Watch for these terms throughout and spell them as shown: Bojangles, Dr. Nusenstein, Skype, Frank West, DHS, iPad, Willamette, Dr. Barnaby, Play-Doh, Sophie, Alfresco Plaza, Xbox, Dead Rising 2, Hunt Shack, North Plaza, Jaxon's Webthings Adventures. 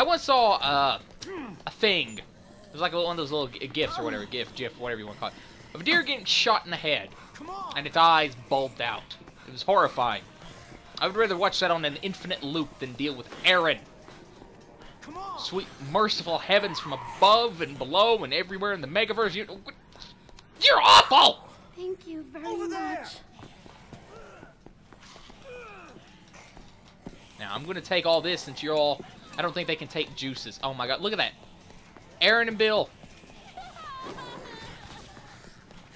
I once saw a thing. It was like one of those little gifs or whatever, gif, whatever you want to call it, of a deer getting shot in the head, and its eyes bulged out. It was horrifying. I would rather watch that on an infinite loop than deal with Aaron. Sweet, merciful heavens from above and below and everywhere in the megaverse. You're awful! Thank you very much. Now, I'm going to take all this since you're all... I don't think they can take juices. Oh, my God. Look at that. Aaron and Bill.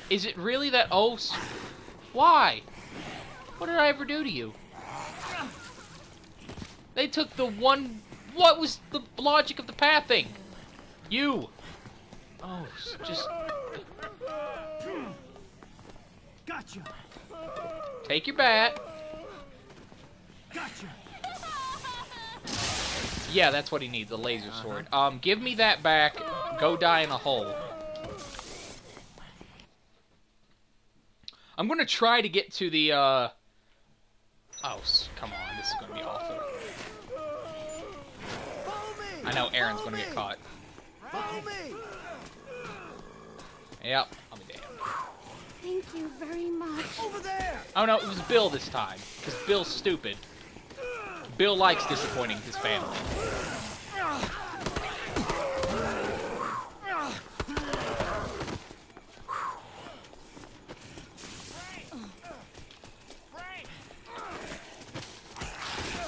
Is it really that... Oh, why? What did I ever do to you? They took the one... What was the logic of the pathing? You. Oh, just... Gotcha. Take your bat. Gotcha. Yeah, that's what he needs, a laser sword. Give me that back. Go die in a hole. I'm gonna try to get to the, Oh, come on, this is gonna be awful. I know Aaron's gonna get caught. Yep, I'll be damned. Thank you very much. Over there. Oh no, it was Bill this time, because Bill's stupid. Bill likes disappointing his family.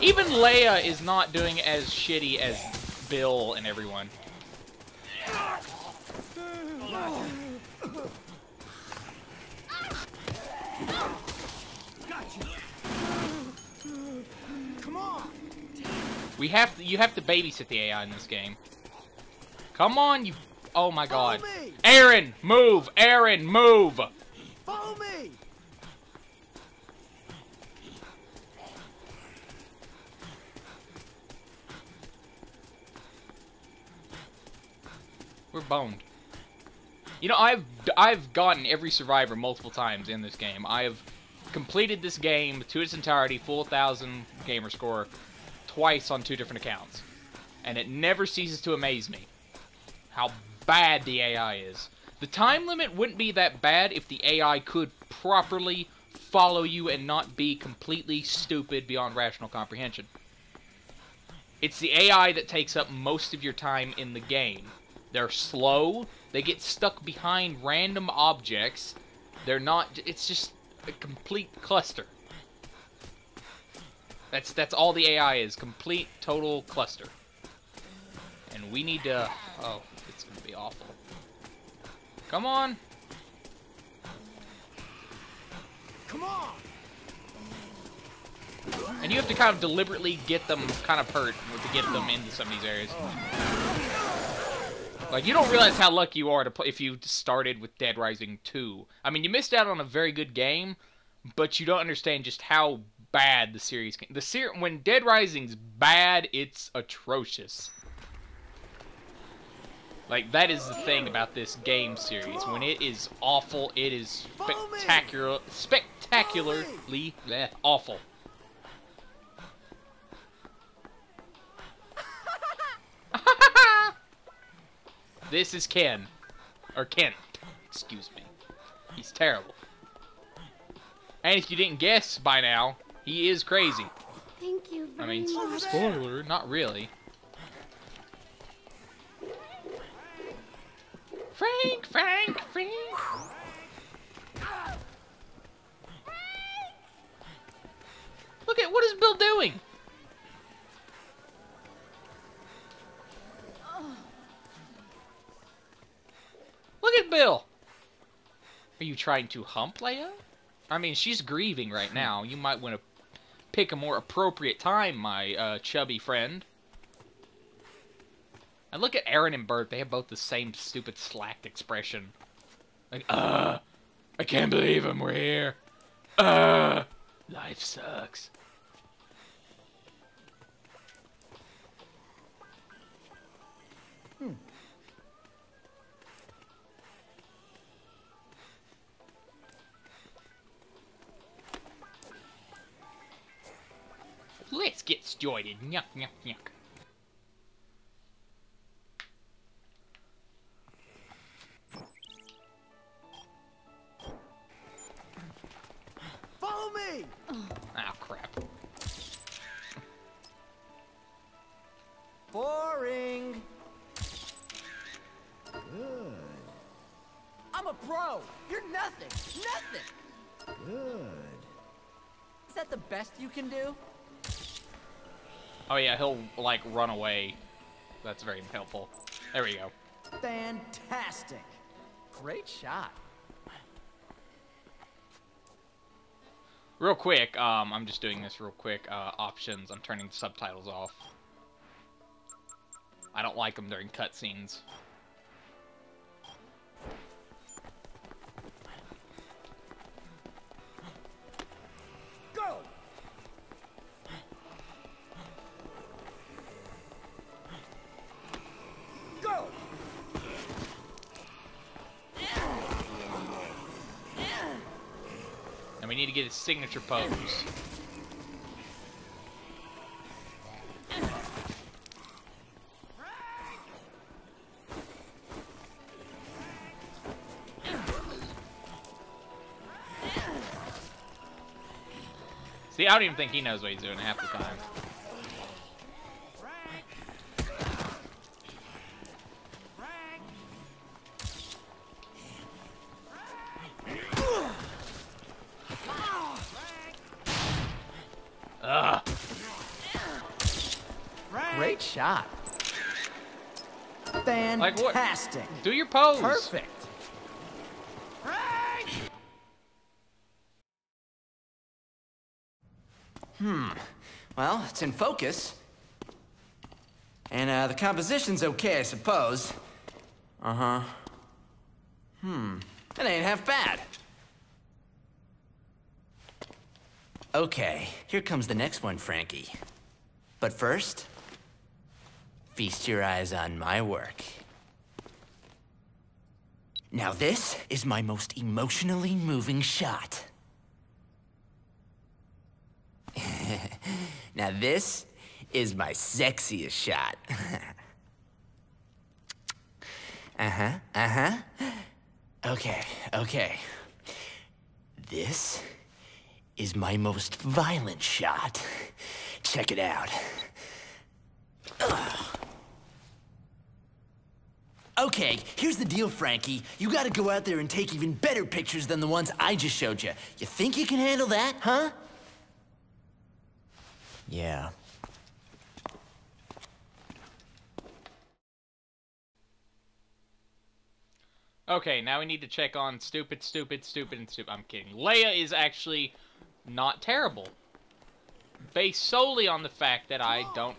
Even Leia is not doing as shitty as Bill and everyone. We have to, you have to babysit the AI in this game. Come on, you... Oh my God. Aaron, move! Aaron, move! Follow me! We're boned. You know, I've gotten every survivor multiple times in this game. I have completed this game to its entirety, full 1,000 gamer score. Twice on two different accounts, and it never ceases to amaze me how bad the AI is. The time limit wouldn't be that bad if the AI could properly follow you and not be completely stupid beyond rational comprehension. It's the AI that takes up most of your time in the game. They're slow, they get stuck behind random objects, they're not, it's just a complete cluster. That's all the AI is. Complete, total cluster. And we need to... Oh, it's going to be awful. Come on! Come on! And you have to kind of deliberately get them kind of hurt to get them into some of these areas. Like, you don't realize how lucky you are to play if you started with Dead Rising 2. I mean, you missed out on a very good game, but you don't understand just how... bad the series can. When Dead Rising's bad, it's atrocious. Like, that is the thing about this game series. When it is awful, it is spectacularly awful. This is Ken, or Kent. Excuse me. He's terrible. And if you didn't guess by now. He is crazy. Thank you very much. Spoiler, not really. Frank, Frank, Frank. Look at, what is Bill doing? Look at Bill. Are you trying to hump Leia? I mean, she's grieving right now. You might want to pick a more appropriate time, my chubby friend. And look at Aaron and Bert. They have both the same stupid slacked expression. Like, I can't believe him. We're here. Life sucks. Let's get started. Yuck, yuck, yuck. best you can do? Oh yeah, he'll like run away. That's very helpful. There we go. Fantastic. Great shot. Real quick, I'm just doing this real quick. Options, I'm turning the subtitles off. I don't like them during cutscenes. Go! Go! And we need to get his signature pose. See, I don't even think he knows what he's doing half the time. Ugh. Great shot. Fantastic. Like what? Do your pose. Perfect. Hmm. Well, it's in focus. And, the composition's okay, I suppose. Uh-huh. Hmm. That ain't half bad. Okay, here comes the next one, Frankie. But first, feast your eyes on my work. Now this is my most emotionally moving shot. Now this is my sexiest shot. Uh-huh, uh-huh. Okay, okay. This is my most violent shot. Check it out. Ugh. Okay, here's the deal, Frankie. You gotta go out there and take even better pictures than the ones I just showed you. You think you can handle that, huh? Yeah. Okay, now we need to check on stupid, stupid, stupid, and stupid. I'm kidding. Leia is actually not terrible. Based solely on the fact that I don't...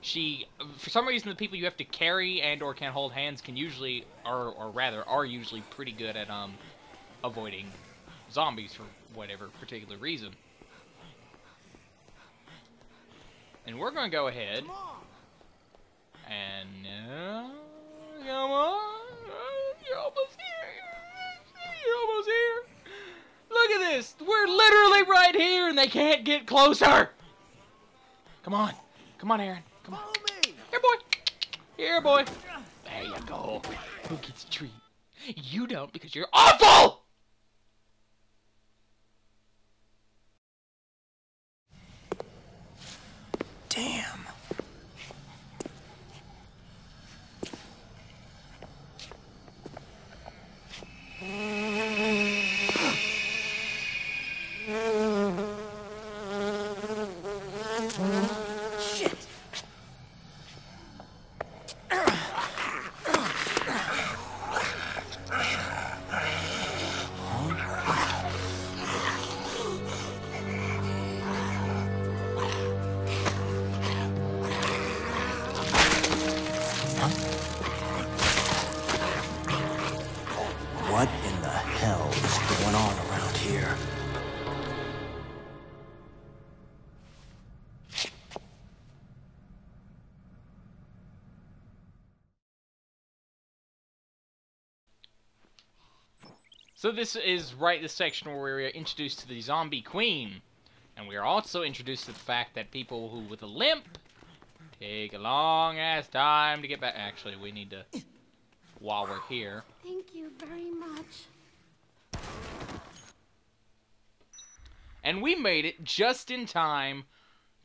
She... For some reason, the people you have to carry and or can hold hands can usually... Or rather, are usually pretty good at, avoiding zombies for whatever particular reason. And we're gonna go ahead and come on, you're almost here. You're almost here. Look at this. We're literally right here, and they can't get closer. Come on, come on, Aaron. Come on. Follow me. Here, boy. Here, boy. There you go. Who gets a treat? You don't, because you're awful. Damn. Shit. So this is right this section where we are introduced to the zombie queen. And we are also introduced to the fact that people who with a limp take a long ass time to get back. Actually, we need to, while we're here. Thank you very much. And we made it just in time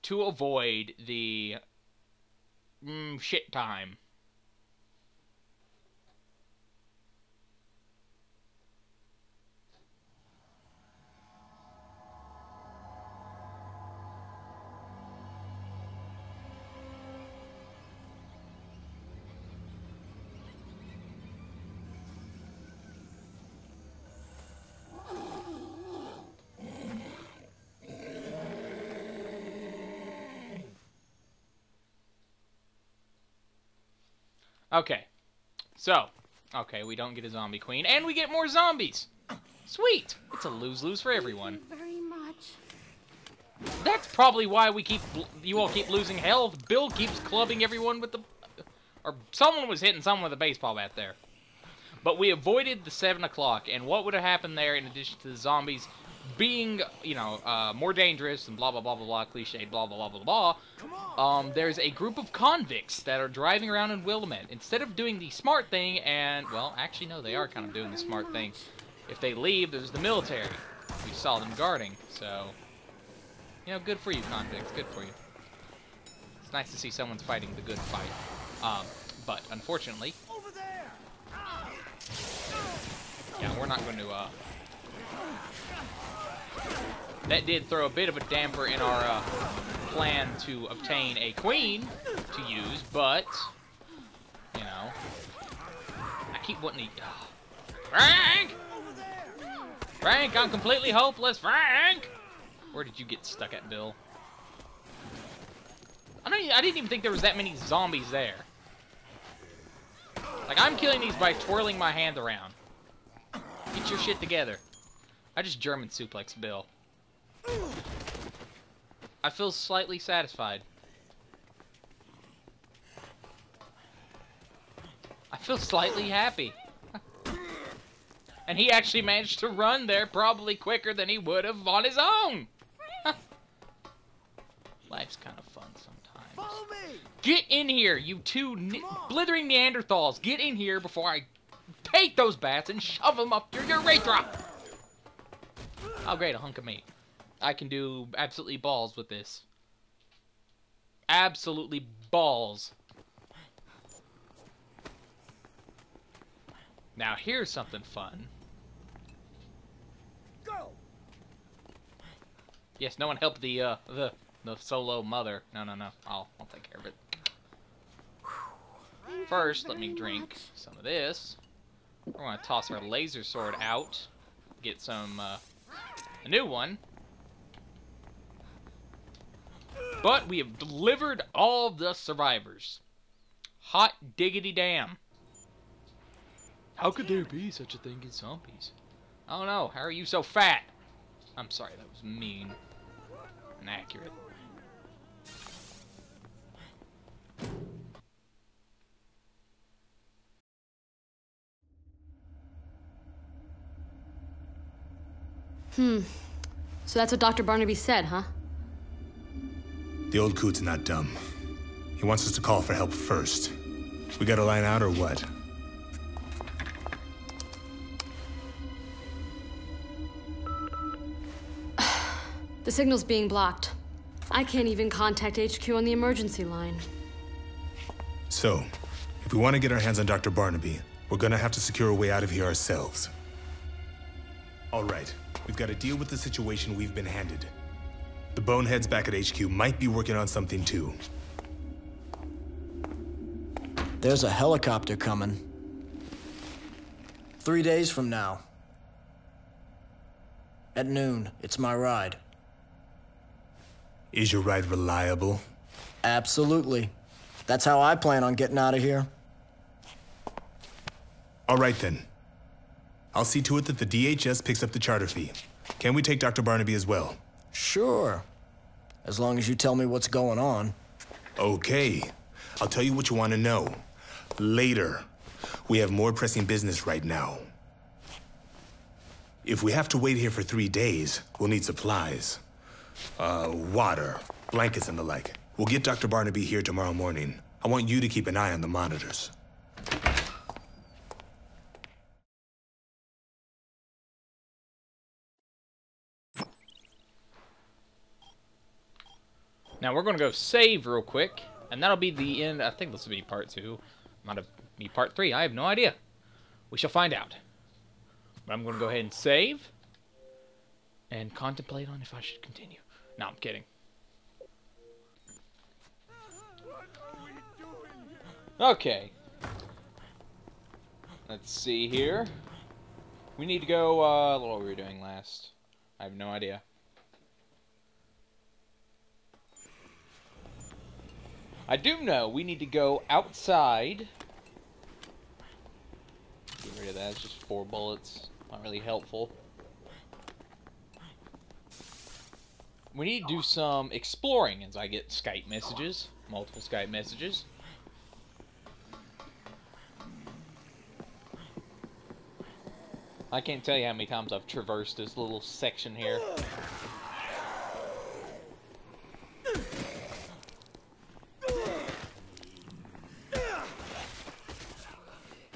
to avoid the shit time. Okay. So. Okay, we don't get a zombie queen. And we get more zombies! Sweet! It's a lose-lose for everyone. Thank you very much. That's probably why we keep... You all keep losing health. Bill keeps clubbing everyone with the... Or someone was hitting someone with a baseball bat there. But we avoided the 7 o'clock. And what would have happened there in addition to the zombies being, you know, more dangerous and blah, blah, blah, blah, blah, cliched, blah, blah, blah, blah, blah. There's a group of convicts that are driving around in Willamette. Instead of doing the smart thing and... Well, actually, no, they are kind of doing the smart thing. If they leave, there's the military. We saw them guarding, so... You know, good for you, convicts. Good for you. It's nice to see someone's fighting the good fight. But, unfortunately... Over there. Yeah, we're not going to, That did throw a bit of a damper in our plan to obtain a queen to use, but, you know, I keep wanting to... Frank! Frank, I'm completely hopeless, Frank! Where did you get stuck at, Bill? I didn't even think there was that many zombies there. Like, I'm killing these by twirling my hand around. Get your shit together. I just German suplex Bill. I feel slightly satisfied. I feel slightly happy. And he actually managed to run there probably quicker than he would have on his own. Life's kind of fun sometimes. Follow me. Get in here, you two blithering Neanderthals. Get in here before I take those bats and shove them up your urethra. Oh, great, a hunk of meat. I can do absolutely balls with this. Absolutely balls. Now here's something fun. Go. Yes, no one helped the solo mother. No, no, no. I'll take care of it. First, let me drink some of this. We're gonna toss our laser sword out. Get some a new one. But we have delivered all the survivors. Hot diggity damn. How could there be such a thing as zombies? Oh no, how are you so fat? I'm sorry, that was mean and accurate. So that's what Dr. Barnaby said, huh? The old coot's not dumb. He wants us to call for help first. We gotta line out or what? The signal's being blocked. I can't even contact HQ on the emergency line. So, if we want to get our hands on Dr. Barnaby, we're gonna have to secure a way out of here ourselves. All right, we've got to deal with the situation we've been handed. The boneheads back at HQ might be working on something too. There's a helicopter coming. 3 days from now. At noon, it's my ride. Is your ride reliable? Absolutely. That's how I plan on getting out of here. All right then. I'll see to it that the DHS picks up the charter fee. Can we take Dr. Barnaby as well? Sure. As long as you tell me what's going on. Okay. I'll tell you what you want to know. Later. We have more pressing business right now. If we have to wait here for 3 days, we'll need supplies. Water, blankets and the like. We'll get Dr. Barnaby here tomorrow morning. I want you to keep an eye on the monitors. Now we're going to go save real quick, and that'll be the end. I think this will be part 2. Might be part 3. I have no idea. We shall find out. But I'm going to go ahead and save, and contemplate on if I should continue. No, I'm kidding. Okay. Let's see here. We need to go, what were we doing last? I have no idea. I do know we need to go outside it's just 4 bullets. Not really helpful. We need to do some exploring as I get Skype messages. Multiple Skype messages. I can't tell you how many times I've traversed this little section here.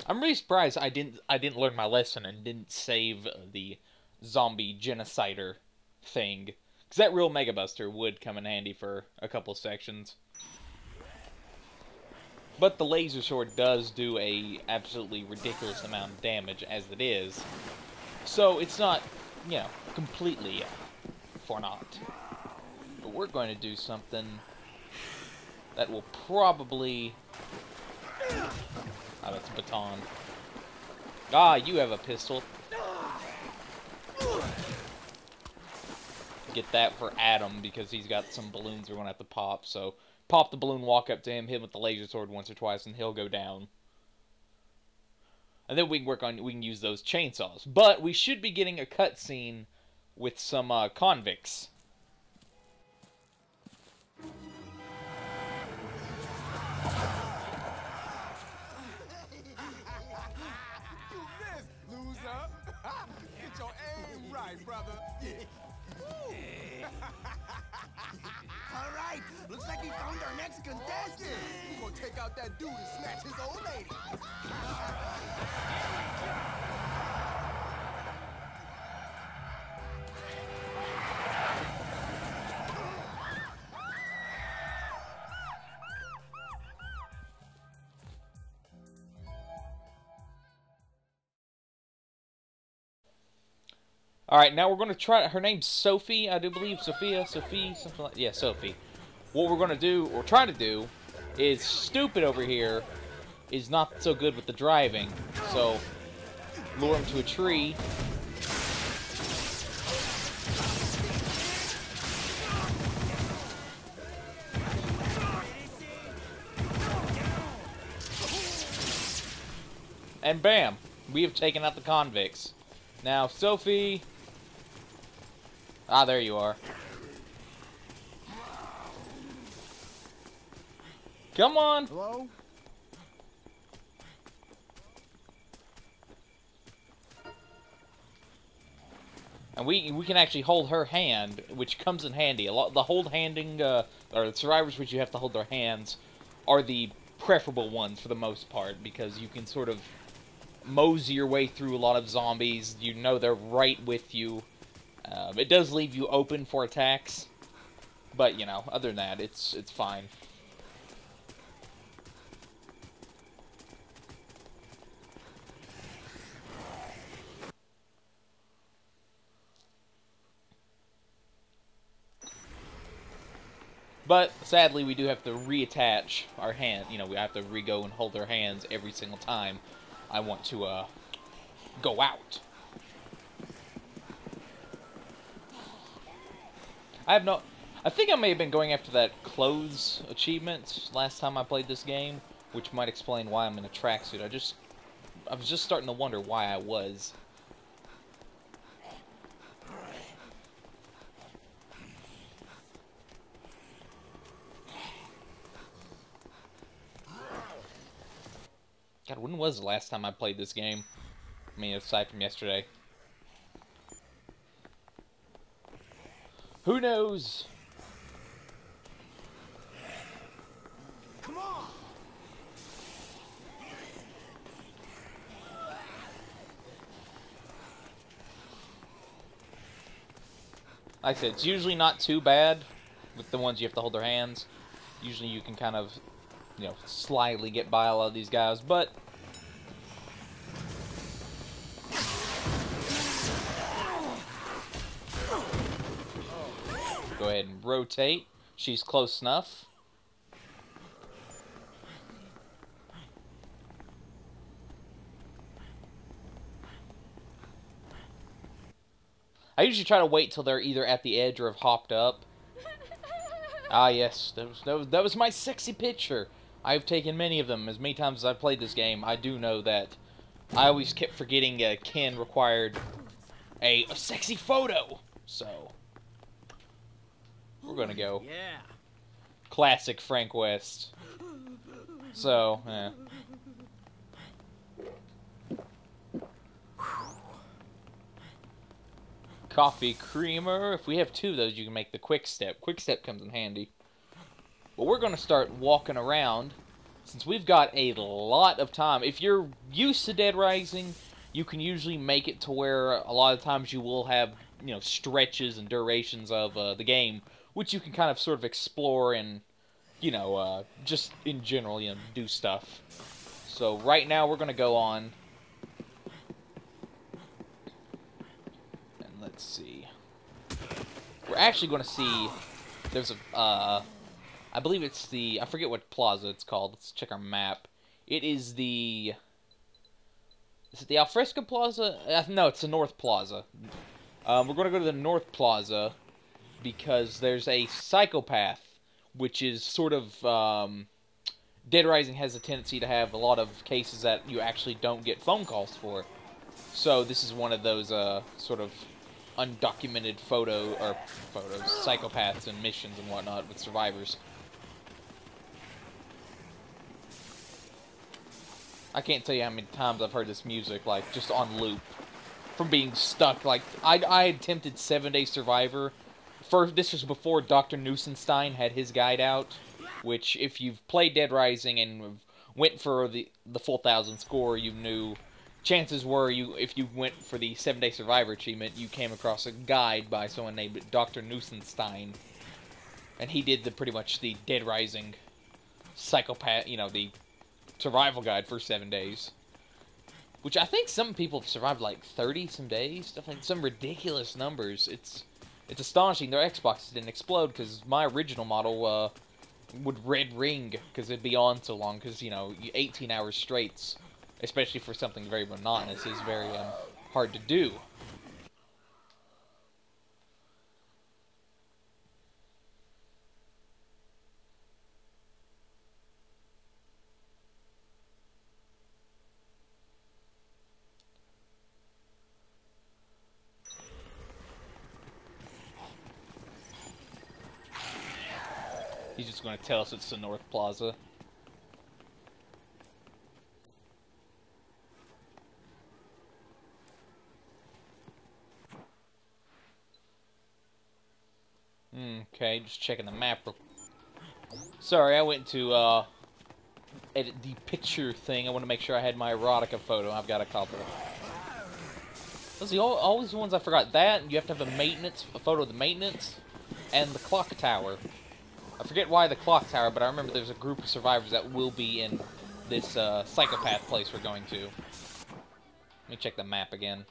I'm really surprised I didn't learn my lesson and didn't save the zombie genocider thing. Because that real Mega Buster would come in handy for a couple sections. But the laser sword does do a absolutely ridiculous amount of damage as it is. So it's not, you know, completely for naught. But we're going to do something that will probably... Oh, that's a baton. Ah, you have a pistol. Get that for Adam, because he's got some balloons we're going to have to pop, so... Pop the balloon, walk up to him, hit him with the laser sword once or twice, and he'll go down. And then we can work on, we can use those chainsaws. But we should be getting a cutscene with some convicts. You missed, loser! Get your aim right, brother! Yeah. All right, looks like we found our next contestant. We're gonna take out that dude and snatch his old lady. Alright, now we're going to try... Her name's Sophie, I do believe. Sophie, something like... Yeah, Sophie. What we're going to do, or try to do, is Stupid over here is not so good with the driving. So, lure him to a tree. And bam! We have taken out the convicts. Now, Sophie... Ah, there you are. Come on! Hello? And we can actually hold her hand, which comes in handy. A lot, the hold handing, or the survivors which you have to hold their hands, are the preferable ones for the most part, because you can sort of mosey your way through a lot of zombies. You know they're right with you. It does leave you open for attacks, but, you know, other than that, it's fine. But, sadly, we do have to reattach our hand. You know, we have to re-go and hold our hands every single time I want to, go out. I have no... I think I may have been going after that clothes achievement last time I played this game, which might explain why I'm in a tracksuit. I was just starting to wonder why I was. God, when was the last time I played this game? I mean, aside from yesterday. Who knows? Come on. Like I said, it's usually not too bad with the ones you have to hold their hands. Usually you can kind of, you know, slyly get by a lot of these guys, but... Go ahead and rotate. She's close enough. I usually try to wait till they're either at the edge or have hopped up. Ah, yes, that was my sexy picture. I've taken many of them. As many times as I've played this game, I do know that I always kept forgetting Ken required a sexy photo. So, we're gonna go. Yeah. Classic Frank West. So, yeah. Coffee creamer. If we have two of those, you can make the quick step. Quick step comes in handy. But we're going to start walking around, since we've got a lot of time. If you're used to Dead Rising, you can usually make it to where a lot of times you will have, you know, stretches and durations of the game, which you can kind of sort of explore and, you know, just in general, you know, do stuff. So right now we're going to go on. And let's see. We're actually going to see, there's a, I believe it's the, I forget what plaza it's called. Let's check our map. It is the, is it the Alfresco Plaza? No, it's the North Plaza. We're going to go to the North Plaza because there's a psychopath, which is sort of, Dead Rising has a tendency to have a lot of cases that you actually don't get phone calls for. So this is one of those, sort of undocumented psychopaths and missions and whatnot with survivors. I can't tell you how many times I've heard this music, like, just on loop. From being stuck, like, I attempted 7-Day Survivor. First, this was before Dr. Nusenstein had his guide out, which, if you've played Dead Rising and went for the full 1,000 score, you knew, chances were, if you went for the 7-Day Survivor achievement, you came across a guide by someone named Dr. Nusenstein. And he did pretty much the Dead Rising psychopath, you know, the survival guide for 7 days, which I think some people have survived like 30 some days, stuff like some ridiculous numbers. It's astonishing their Xboxes didn't explode, because my original model would red ring because it'd be on so long, because, you know, 18 hours straight, especially for something very monotonous, is very hard to do. He's just going to tell us it's the North Plaza. Okay, just checking the map. Sorry, I went to edit the picture thing. I want to make sure I had my erotica photo. I've got a couple. Those are always the ones I forgot. That, you have to have a photo of the maintenance, and the clock tower. I forget why the clock tower, but I remember there's a group of survivors that will be in this psychopath place we're going to. Let me check the map again.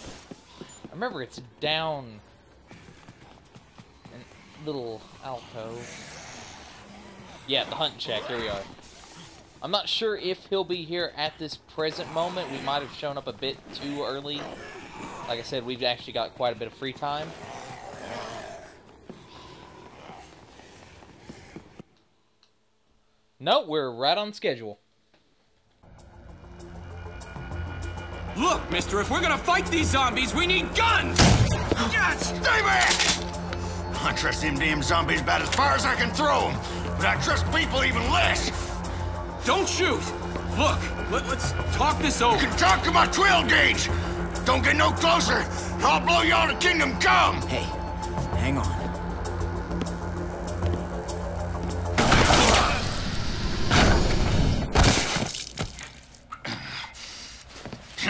I remember it's down in a little alcove. Yeah, the Hunt Shack. Here we are. I'm not sure if he'll be here at this present moment. We might have shown up a bit too early. Like I said, we've actually got quite a bit of free time. Nope, we're right on schedule. Look, mister, if we're gonna fight these zombies, we need guns! God, stay back! I trust them damn zombies about as far as I can throw them, but I trust people even less! Don't shoot! Look, let's talk this over. You can talk to my 12 gauge! Don't get no closer, or I'll blow y'all to Kingdom Come! Hey, hang on.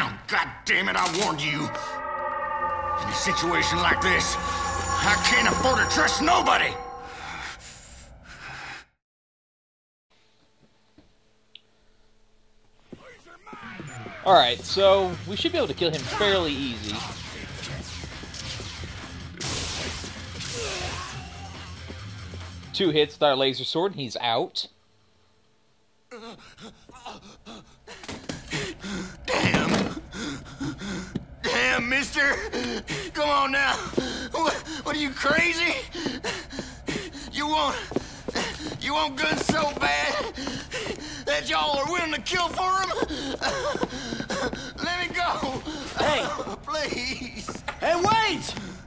Oh, God damn it, I warned you. In a situation like this, I can't afford to trust nobody! Alright, so we should be able to kill him fairly easy. Two hits with our laser sword and he's out. Damn! Damn, mister! Come on now! What are you, crazy? You won't... You want guns so bad that y'all are willing to kill for them? Let me go. Hey. Please. Hey, wait!